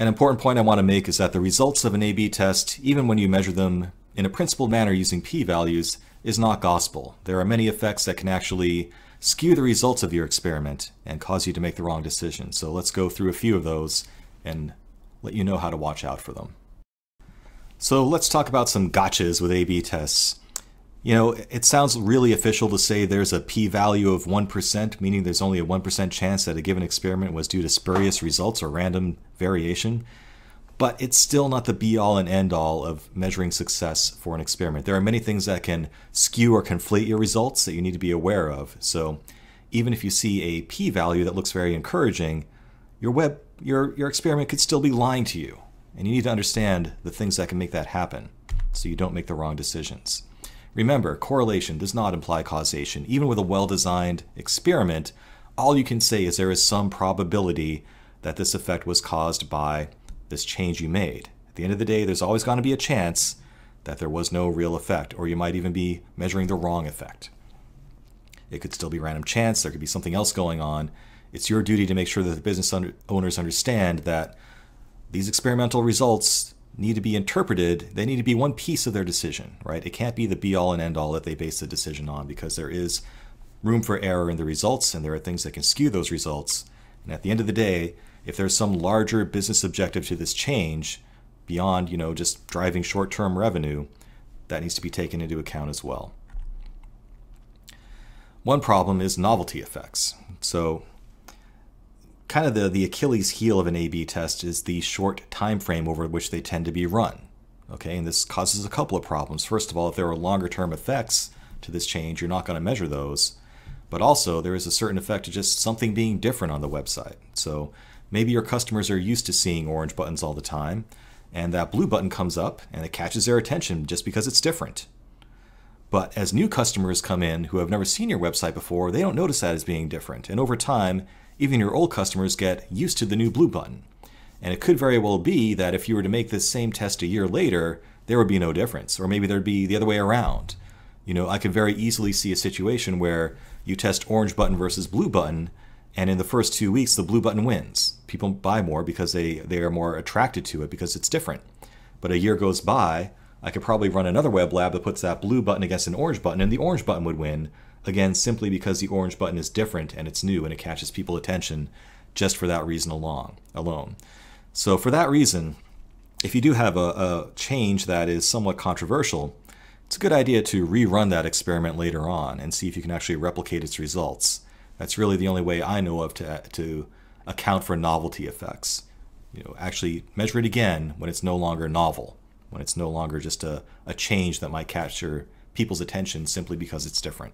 An important point I want to make is that the results of an A/B test, even when you measure them in a principled manner using p-values, is not gospel. There are many effects that can actually skew the results of your experiment and cause you to make the wrong decision. So let's go through a few of those and let you know how to watch out for them. So let's talk about some gotchas with A/B tests. You know, it sounds really official to say there's a p-value of 1%, meaning there's only a 1% chance that a given experiment was due to spurious results or random variation. But it's still not the be-all and end-all of measuring success for an experiment. There are many things that can skew or conflate your results that you need to be aware of. So even if you see a p-value that looks very encouraging, your experiment could still be lying to you. And you need to understand the things that can make that happen so you don't make the wrong decisions. Remember, correlation does not imply causation. Even with a well-designed experiment, all you can say is there is some probability that this effect was caused by this change you made. At the end of the day, there's always going to be a chance that there was no real effect, or you might even be measuring the wrong effect. It could still be random chance. There could be something else going on. It's your duty to make sure that the business owners understand that these experimental results need to be interpreted. They need to be one piece of their decision, right? It can't be the be-all and end-all that they base the decision on, because there is room for error in the results, and there are things that can skew those results. And at the end of the day, if there's some larger business objective to this change beyond, you know, just driving short-term revenue, that needs to be taken into account as well. One problem is novelty effects. So kind of the Achilles heel of an A/B test is the short time frame over which they tend to be run. Okay, and this causes a couple of problems. First of all, if there are longer term effects to this change, you're not going to measure those. But also, there is a certain effect to just something being different on the website. So maybe your customers are used to seeing orange buttons all the time, and that blue button comes up and it catches their attention just because it's different. But as new customers come in who have never seen your website before, they don't notice that as being different. And over time, even your old customers get used to the new blue button. And it could very well be that if you were to make this same test a year later, there would be no difference. Or maybe there'd be the other way around. You know, I could very easily see a situation where you test orange button versus blue button, and in the first 2 weeks, the blue button wins. People buy more because they are more attracted to it because it's different. But a year goes by, I could probably run another web lab that puts that blue button against an orange button, and the orange button would win. Again, simply because the orange button is different and it's new and it catches people's attention just for that reason alone. So for that reason, if you do have a change that is somewhat controversial, it's a good idea to rerun that experiment later on and see if you can actually replicate its results. That's really the only way I know of to account for novelty effects. You know, actually measure it again when it's no longer novel, when it's no longer just a change that might capture people's attention simply because it's different.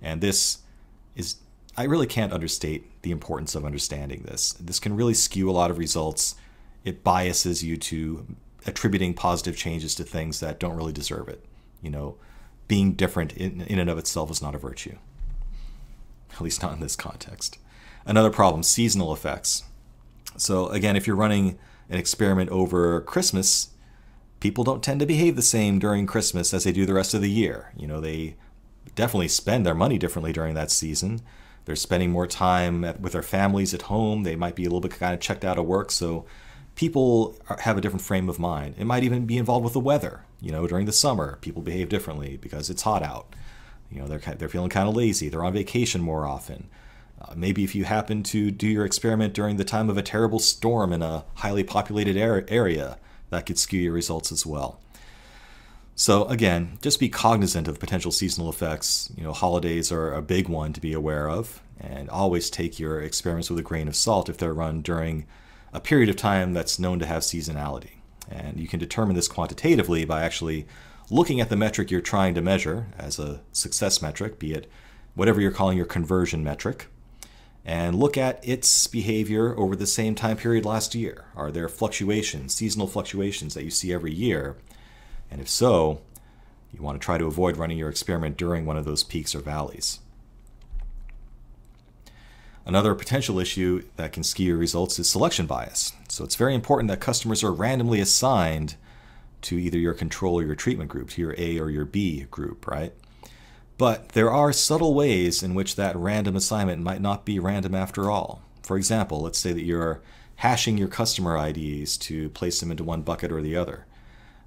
And this is, I really can't understate the importance of understanding this. This can really skew a lot of results. It biases you to attributing positive changes to things that don't really deserve it. You know, being different in and of itself is not a virtue, at least not in this context. Another problem, seasonal effects. So again, if you're running an experiment over Christmas, people don't tend to behave the same during Christmas as they do the rest of the year. You know, they definitely spend their money differently during that season. They're spending more time with their families at home. They might be a little bit kind of checked out of work. So people have a different frame of mind. It might even be involved with the weather. You know, during the summer, people behave differently because it's hot out. You know, they're feeling kind of lazy. They're on vacation more often. Maybe if you happen to do your experiment during the time of a terrible storm in a highly populated area, that could skew your results as well. So again, just be cognizant of potential seasonal effects. You know, holidays are a big one to be aware of, and always take your experiments with a grain of salt if they're run during a period of time that's known to have seasonality. And you can determine this quantitatively by actually looking at the metric you're trying to measure as a success metric, be it whatever you're calling your conversion metric, and look at its behavior over the same time period last year. Are there fluctuations, seasonal fluctuations that you see every year? And if so, you want to try to avoid running your experiment during one of those peaks or valleys. Another potential issue that can skew your results is selection bias. So it's very important that customers are randomly assigned to either your control or your treatment group, to your A or your B group, right? But there are subtle ways in which that random assignment might not be random after all. For example, let's say that your hashing your customer IDs to place them into one bucket or the other.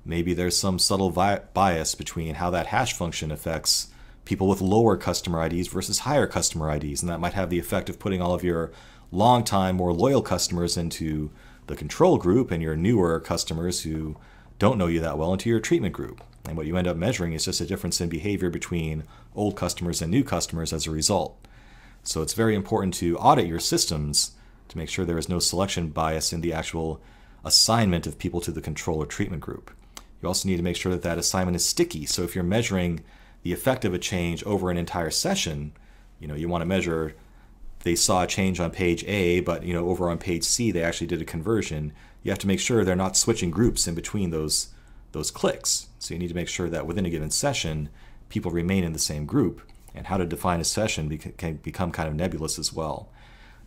Maybe there's some subtle bias between how that hash function affects people with lower customer IDs versus higher customer IDs, and that might have the effect of putting all of your long-time, more loyal customers into the control group and your newer customers who don't know you that well into your treatment group. And what you end up measuring is just a difference in behavior between old customers and new customers as a result. So it's very important to audit your systems to make sure there is no selection bias in the actual assignment of people to the control or treatment group. You also need to make sure that that assignment is sticky. So if you're measuring the effect of a change over an entire session, you want to measure they saw a change on page A, but over on page C they actually did a conversion. You have to make sure they're not switching groups in between those clicks. So you need to make sure that within a given session, people remain in the same group, and how to define a session can become kind of nebulous as well.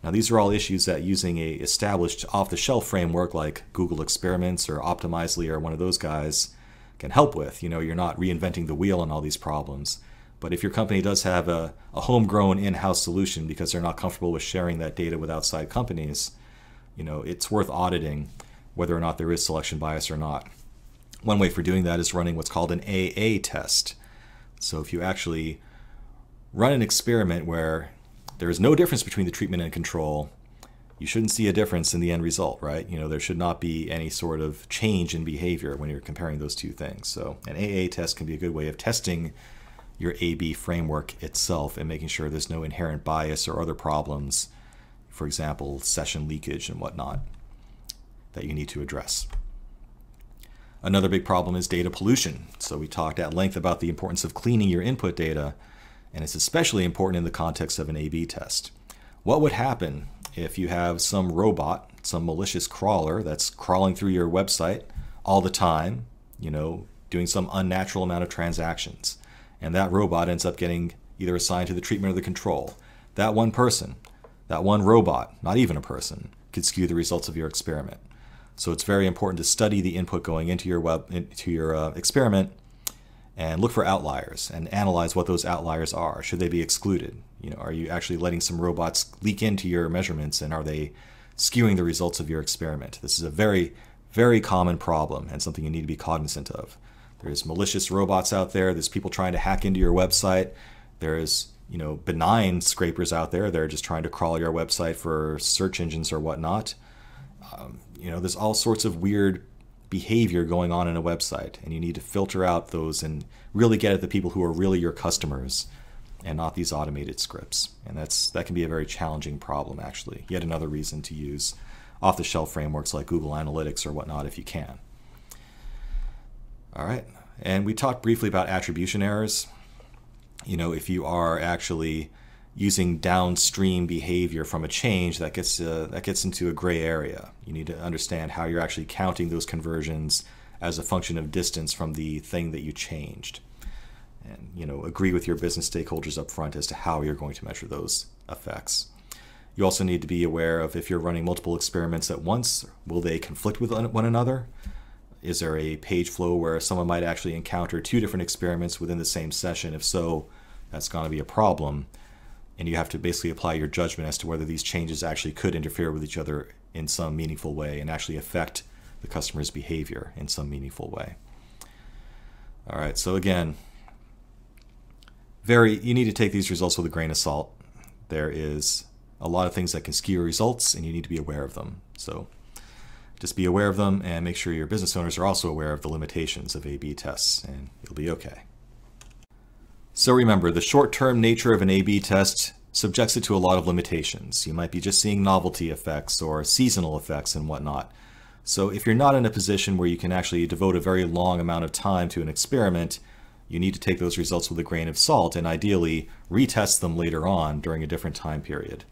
Now, these are all issues that using an established off-the-shelf framework like Google Experiments or Optimizely or one of those guys can help with. You're not reinventing the wheel on all these problems. But if your company does have a homegrown in-house solution because they're not comfortable with sharing that data with outside companies, it's worth auditing whether or not there is selection bias or not. One way for doing that is running what's called an AA test. So if you actually run an experiment where there is no difference between the treatment and control, you shouldn't see a difference in the end result, right? There should not be any sort of change in behavior when you're comparing those two things. So an AA test can be a good way of testing your AB framework itself and making sure there's no inherent bias or other problems, for example, session leakage and whatnot, that you need to address. Another big problem is data pollution. So we talked at length about the importance of cleaning your input data, and it's especially important in the context of an A/B test. What would happen if you have some robot, some malicious crawler that's crawling through your website all the time, doing some unnatural amount of transactions, and that robot ends up getting either assigned to the treatment or the control? That one person, that one robot, not even a person, could skew the results of your experiment. So it's very important to study the input going into your experiment, and look for outliers and analyze what those outliers are. Should they be excluded? Are you actually letting some robots leak into your measurements, and are they skewing the results of your experiment? This is a very, very common problem and something you need to be cognizant of. There's malicious robots out there. There's people trying to hack into your website. There's benign scrapers out there. They're just trying to crawl your website for search engines or whatnot. There's all sorts of weird behavior going on in a website, and you need to filter out those and really get at the people who are really your customers and not these automated scripts. And that can be a very challenging problem, actually. Yet another reason to use off-the-shelf frameworks like Google Analytics or whatnot if you can. All right, and we talked briefly about attribution errors. If you are actually using downstream behavior from a change, that gets into a gray area. You need to understand how you're actually counting those conversions as a function of distance from the thing that you changed, and agree with your business stakeholders up front as to how you're going to measure those effects. You also need to be aware of, if you're running multiple experiments at once, will they conflict with one another? Is there a page flow where someone might actually encounter two different experiments within the same session? If so, that's going to be a problem. And you have to basically apply your judgment as to whether these changes actually could interfere with each other in some meaningful way and actually affect the customer's behavior in some meaningful way. All right, so again, you need to take these results with a grain of salt. There is a lot of things that can skew results, and you need to be aware of them. So just be aware of them and make sure your business owners are also aware of the limitations of A/B tests, and you'll be okay. So remember, the short-term nature of an A/B test subjects it to a lot of limitations. You might be just seeing novelty effects or seasonal effects and whatnot. So if you're not in a position where you can actually devote a very long amount of time to an experiment, you need to take those results with a grain of salt and ideally retest them later on during a different time period.